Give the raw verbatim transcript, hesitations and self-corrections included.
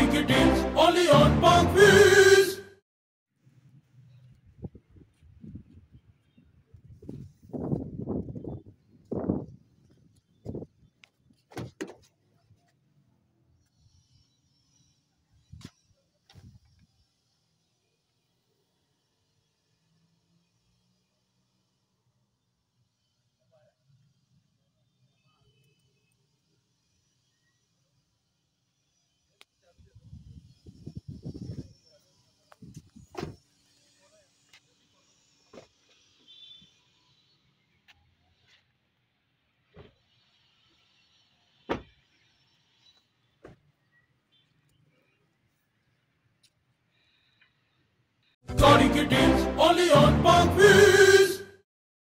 like it is, only on PakWheels. Only on PakWheels.